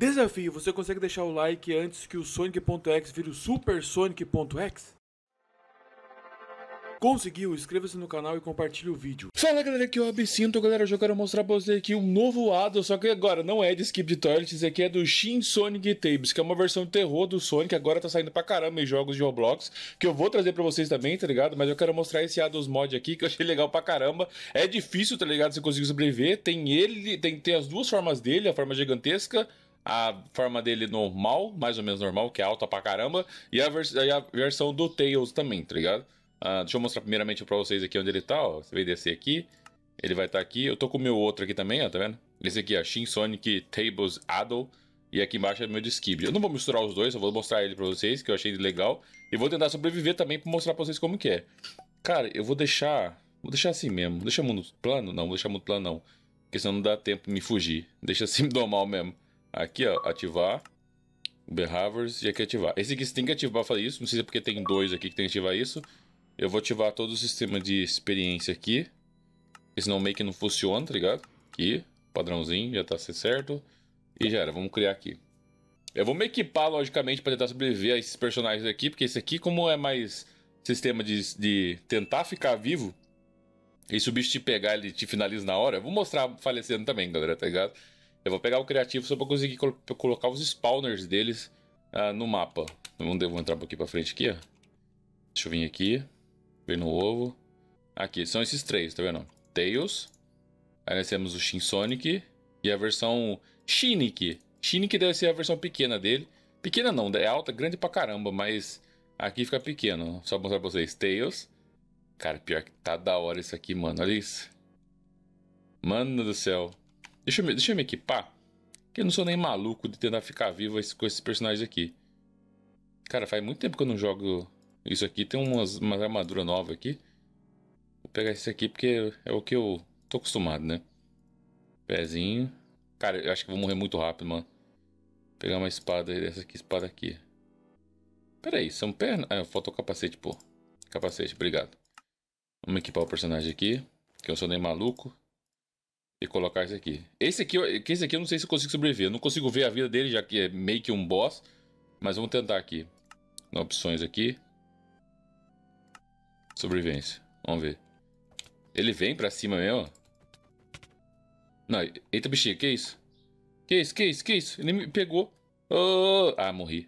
Desafio, você consegue deixar o like antes que o Sonic.exe vire o SuperSonic.exe? Conseguiu? Inscreva-se no canal e compartilhe o vídeo. Fala galera, aqui é o Absinto. Galera, hoje eu quero mostrar pra vocês aqui um novo addon, só que agora não é de Skip de Toilets, aqui é do Shin Sonic Tapes, que é uma versão de terror do Sonic, agora tá saindo pra caramba em jogos de Roblox, que eu vou trazer pra vocês também, tá ligado? Mas eu quero mostrar esse addons mod aqui, que eu achei legal pra caramba. É difícil, tá ligado? Você conseguir sobreviver, tem ele, tem as duas formas dele, a forma gigantesca, a forma dele normal, mais ou menos normal, que é alta pra caramba, e a versão do Tails também, tá ligado? Deixa eu mostrar primeiramente pra vocês aqui onde ele tá, ó. Você vai descer aqui, ele vai estar aqui. Eu tô com o meu outro aqui também, ó, tá vendo? Esse aqui, ó, Shin Sonic Tapes Addon. E aqui embaixo é meu de Skibidi. Eu não vou misturar os dois, eu vou mostrar ele pra vocês, que eu achei legal. E vou tentar sobreviver também pra mostrar pra vocês como que é. Cara, eu vou deixar... Vou deixar assim mesmo. Vou deixar muito plano? Não, vou deixar muito plano não. Porque senão não dá tempo de me fugir. Deixa assim normal mesmo. Aqui, ó, ativar. Behaviors e aqui ativar. Esse aqui você tem que ativar, eu falei isso. Não sei se é porque tem dois aqui que tem que ativar isso. Eu vou ativar todo o sistema de experiência aqui. Porque senão o make não funciona, tá ligado? Aqui, padrãozinho, já tá certo. E já era, vamos criar aqui. Eu vou me equipar, logicamente, pra tentar sobreviver a esses personagens aqui. Porque esse aqui, como é mais sistema de tentar ficar vivo. E se o bicho te pegar, ele te finaliza na hora. Eu vou mostrar falecendo também, galera, tá ligado? Eu vou pegar o criativo só pra conseguir colocar os spawners deles no mapa. Vamos entrar um pouquinho pra frente aqui, ó. Deixa eu vir aqui. No ovo. Aqui, são esses três, tá vendo? Tails. Aí nós temos o Shin Sonic. E a versão Shinik. Shinik deve ser a versão pequena dele. Pequena não, é alta, grande pra caramba. Mas aqui fica pequeno. Só mostrar pra vocês. Tails. Cara, pior que tá da hora isso aqui, mano. Olha isso. Mano do céu. Deixa eu me equipar. Que eu não sou nem maluco de tentar ficar vivo com esses personagens aqui. Cara, faz muito tempo que eu não jogo... Isso aqui tem uma armadura nova aqui. Vou pegar esse aqui porque é o que eu tô acostumado, né? Pezinho. Cara, eu acho que vou morrer muito rápido, mano. Vou pegar uma espada, essa aqui, espada aqui. Pera aí, são pernas? Ah, faltou o capacete, pô. Capacete, obrigado. Vamos equipar o personagem aqui, que eu sou nem maluco. E colocar esse aqui. Esse aqui eu não sei se eu consigo sobreviver. Eu não consigo ver a vida dele, já que é meio que um boss. Mas vamos tentar aqui. Opções aqui. Sobrevivência, vamos ver. Ele vem pra cima mesmo. Não, eita bichinha, que isso? Que isso, que isso, que isso? Ele me pegou. Oh! Ah, morri.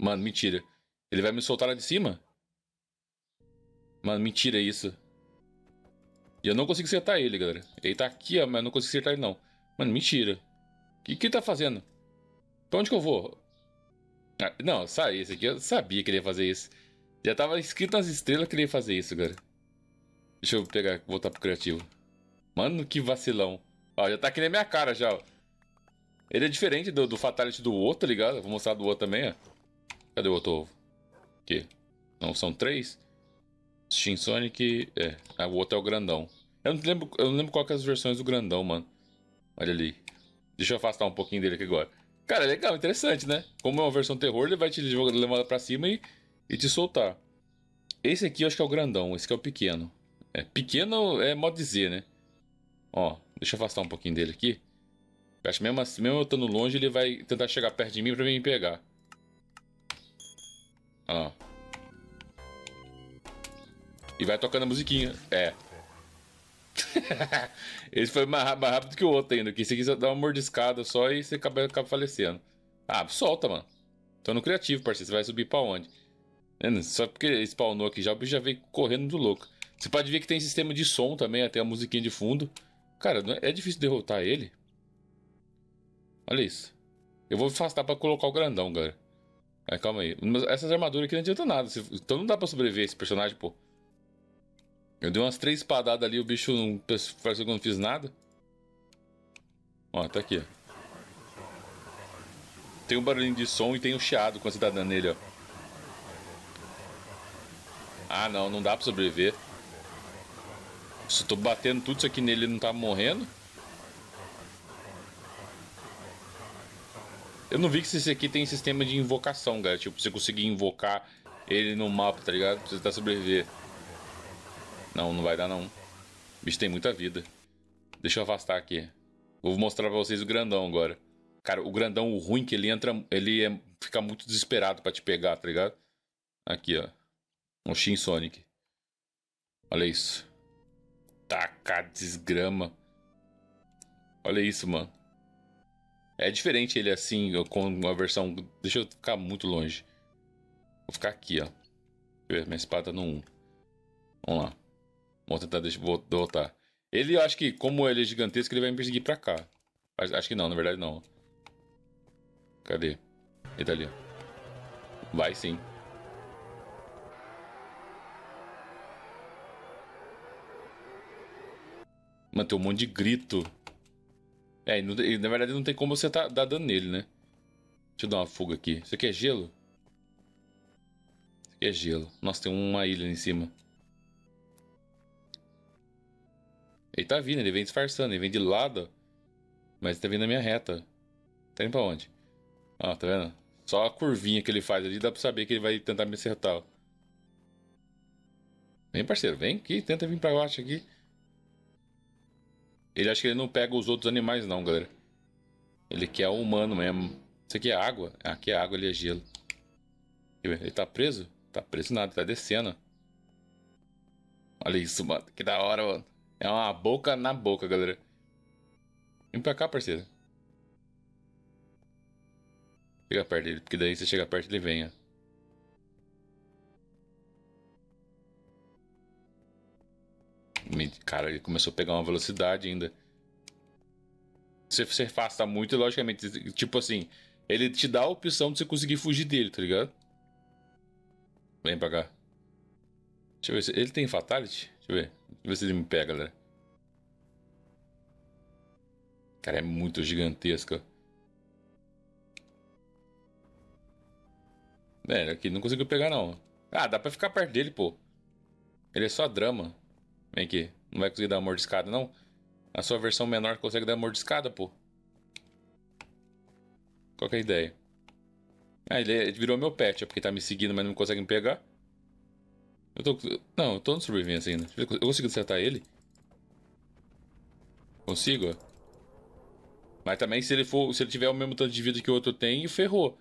Mano, mentira. Ele vai me soltar lá de cima? Mano, mentira isso. E eu não consigo acertar ele, galera. Ele tá aqui, ó, mas eu não consigo acertar ele não. Mano, mentira. O que ele tá fazendo? Pra onde que eu vou? Ah, não, sai esse aqui. Eu sabia que ele ia fazer isso. Já tava escrito nas estrelas que ele ia fazer isso, cara. Deixa eu pegar, voltar pro criativo. Mano, que vacilão. Ó, já tá aqui na minha cara já, ó. Ele é diferente do fatality do outro, tá ligado? Eu vou mostrar do outro também, ó. Cadê o outro ovo? Aqui. Não, são três. Shin Sonic... É, o outro é o grandão. Eu não lembro qual que é as versões do grandão, mano. Olha ali. Deixa eu afastar um pouquinho dele aqui agora. Cara, legal, interessante, né? Como é uma versão terror, ele vai te levar pra cima e te soltar. Esse aqui eu acho que é o grandão. Esse aqui é o pequeno. É, pequeno é modo de dizer, né? Ó, deixa eu afastar um pouquinho dele aqui. Eu acho que mesmo, assim, mesmo eu estando longe, ele vai tentar chegar perto de mim pra me pegar. Ó. E vai tocando a musiquinha. É. Esse foi mais rápido que o outro ainda. Esse aqui só dá uma mordiscada só e você acaba falecendo. Ah, solta, mano. Tô no criativo, parceiro. Você vai subir pra onde? Só porque ele spawnou aqui já, o bicho já veio correndo do louco. Você pode ver que tem sistema de som também, até a musiquinha de fundo. Cara, é difícil derrotar ele. Olha isso. Eu vou afastar pra colocar o grandão, galera. Mas calma aí. Mas essas armaduras aqui não adianta nada. Então não dá pra sobreviver esse personagem, pô. Eu dei umas três espadadas ali, o bicho não parece que eu não fiz nada. Ó, tá aqui, ó. Tem um barulhinho de som e tem um chiado quando você tá dando nele, ó. Ah, não, não dá pra sobreviver. Se eu tô batendo tudo isso aqui nele, ele não tá morrendo. Eu não vi que esse aqui tem sistema de invocação, galera. Tipo, você conseguir invocar ele no mapa, tá ligado? Pra você tentar sobreviver. Não, não vai dar não. O bicho tem muita vida. Deixa eu afastar aqui. Vou mostrar pra vocês o grandão agora. Cara, o grandão, o ruim que ele entra, fica muito desesperado pra te pegar, tá ligado? Aqui, ó. Um Shin Sonic. Olha isso. Taca, desgrama. Olha isso, mano. É diferente ele assim, com uma versão... Deixa eu ficar muito longe. Vou ficar aqui, ó. Deixa eu ver, minha espada não... Vamos lá. Vamos tentar voltar. Ele, eu acho que, como ele é gigantesco, ele vai me perseguir pra cá. Acho que não, na verdade não. Cadê? Ele tá ali, ó. Vai sim. Mano, tem um monte de grito. É, na verdade não tem como você dar dano nele, né? Deixa eu dar uma fuga aqui. Isso aqui é gelo? Isso aqui é gelo. Nossa, tem uma ilha ali em cima. Ele tá vindo, ele vem disfarçando, ele vem de lado. Mas ele tá vindo na minha reta. Tá indo pra onde? Ó, tá vendo? Só a curvinha que ele faz ali dá pra saber que ele vai tentar me acertar. Vem, parceiro, vem aqui, tenta vir pra baixo aqui. Ele acha que ele não pega os outros animais não, galera. Ele quer o humano mesmo. Isso aqui é água? Ah, aqui é água, ali é gelo. Ele tá preso? Tá preso nada, tá descendo. Olha isso, mano. Que da hora, mano. É uma boca na boca, galera. Vem pra cá, parceiro. Chega perto dele, porque daí você chega perto e ele vem, ó. Cara, ele começou a pegar uma velocidade ainda. Se você afasta muito, logicamente, tipo assim, ele te dá a opção de você conseguir fugir dele, tá ligado? Vem pra cá. Deixa eu ver se... Ele tem fatality? Deixa eu ver. Deixa eu ver se ele me pega, galera. Cara, é muito gigantesco. É, aqui não conseguiu pegar não. Ah, dá pra ficar perto dele, pô. Ele é só drama. Vem aqui. Não vai conseguir dar uma mordiscada, não? A sua versão menor consegue dar uma mordiscada, pô. Qual que é a ideia? Ah, ele virou meu pet. É porque tá me seguindo, mas não consegue me pegar. Eu tô... Não, eu tô no sobrevivência ainda. Eu consigo acertar ele? Consigo? Mas também se ele for... Se ele tiver o mesmo tanto de vida que o outro tem, ferrou.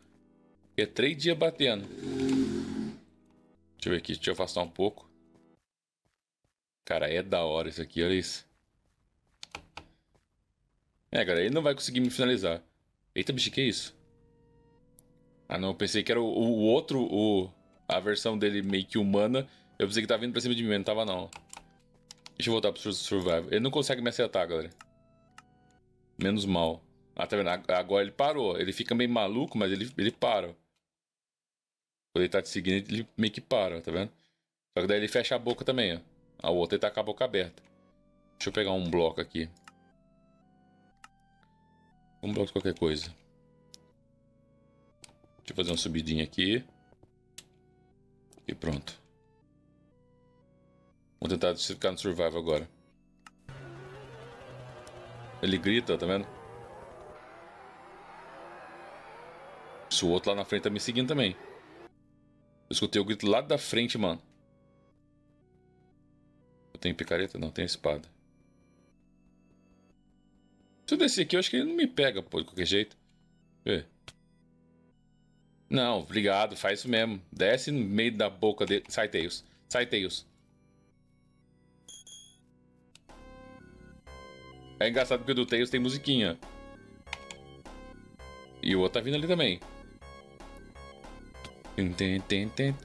É 3 dias batendo. Deixa eu ver aqui. Deixa eu afastar um pouco. Cara, é da hora isso aqui, olha isso. É, galera, ele não vai conseguir me finalizar. Eita, bicho, que é isso? Ah, não, eu pensei que era a versão dele meio que humana. Eu pensei que tava vindo pra cima de mim, mas não tava não. Deixa eu voltar pro survival. Ele não consegue me acertar, galera. Menos mal. Ah, tá vendo? Agora ele parou. Ele fica meio maluco, mas ele para. Quando ele tá te seguindo, ele meio que para, tá vendo? Só que daí ele fecha a boca também, ó. A outra ele tá com a boca aberta. Deixa eu pegar um bloco aqui. Um bloco de qualquer coisa. Deixa eu fazer uma subidinha aqui. E pronto. Vou tentar ficar no survival agora. Ele grita, tá vendo? Se o outro lá na frente tá me seguindo também. Eu escutei o grito lá da frente, mano. Tem picareta? Não, tem espada. Se eu descer aqui, eu acho que ele não me pega, pô, de qualquer jeito. Vê. Não, obrigado, faz isso mesmo. Desce no meio da boca dele. Sai, Tails. Sai, Tails. É engraçado porque o do Tails tem musiquinha. E o outro tá vindo ali também.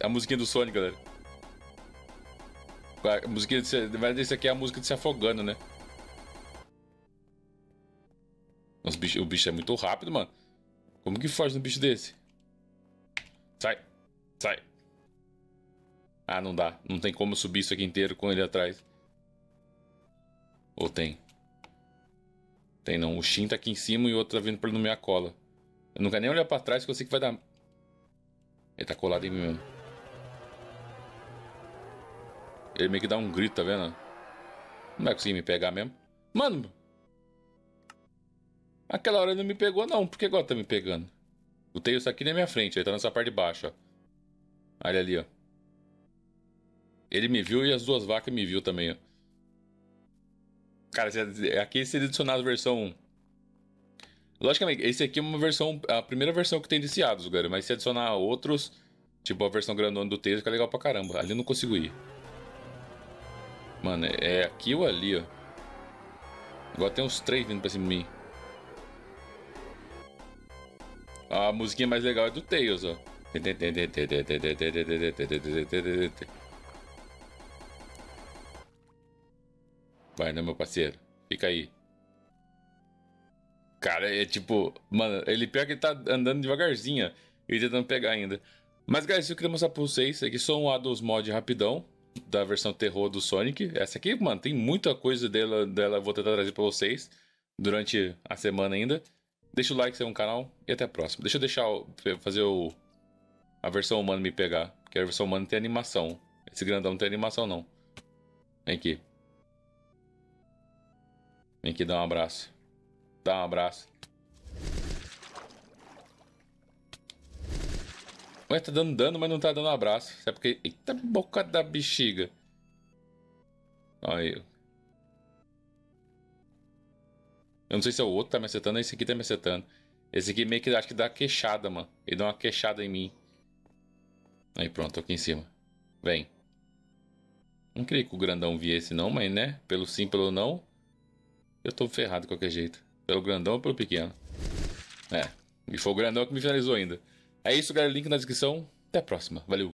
A musiquinha do Sonic, galera. A musiquinha desse aqui é a música de se afogando, né? Nossa, o bicho é muito rápido, mano. Como que foge no bicho desse? Sai! Sai! Ah, não dá. Não tem como subir isso aqui inteiro com ele atrás. Ou tem? Tem não. O Shin tá aqui em cima e o outro tá vindo pra minha cola. Eu não quero nem olhar pra trás que eu sei que vai dar... Ele tá colado em mim mesmo. Ele meio que dá um grito, tá vendo? Não vai conseguir me pegar mesmo. Mano! Aquela hora ele não me pegou não. Por que agora tá me pegando? O Tails tá aqui na minha frente. Ele tá nessa parte de baixo, ó. Olha ali, ó. Ele me viu e as duas vacas me viu também, ó. Cara, aqui seria adicionado versão... Logicamente, esse aqui é uma versão, a primeira versão que tem desse Ados, galera. Mas se adicionar outros, tipo a versão grandona do Tails, fica legal pra caramba. Ali eu não consigo ir. Mano, é aqui ou ali, ó. Agora tem uns três vindo pra cima de mim. A musiquinha mais legal é do Tails, ó. Vai, né, meu parceiro? Fica aí. Cara, é tipo... Mano, ele pior que ele tá andando devagarzinho e tentando pegar ainda. Mas, galera, isso eu queria mostrar pra vocês. Aqui só um Ados Mod rapidão da versão terror do Sonic. Essa aqui, mano, tem muita coisa dela. Eu vou tentar trazer pra vocês durante a semana ainda. Deixa o like, se é um canal e até a próxima. Deixa eu fazer a versão humana me pegar. Porque a versão humana tem animação. Esse grandão não tem animação, não. Vem aqui. Vem aqui dar um abraço. Dá um abraço. Ué, tá dando dano, mas não tá dando abraço. Sabe por quê? Eita, boca da bexiga. Olha aí. Eu não sei se é o outro que tá me acertando ou esse aqui tá me acertando. Esse aqui meio que acho que dá queixada, mano. Ele dá uma queixada em mim. Aí pronto, tô aqui em cima. Vem. Não creio que o grandão via esse não, mas né? Pelo sim, pelo não. Eu tô ferrado de qualquer jeito. Pelo grandão ou pelo pequeno. É. E foi o grandão que me finalizou ainda. É isso, galera. Link na descrição. Até a próxima. Valeu.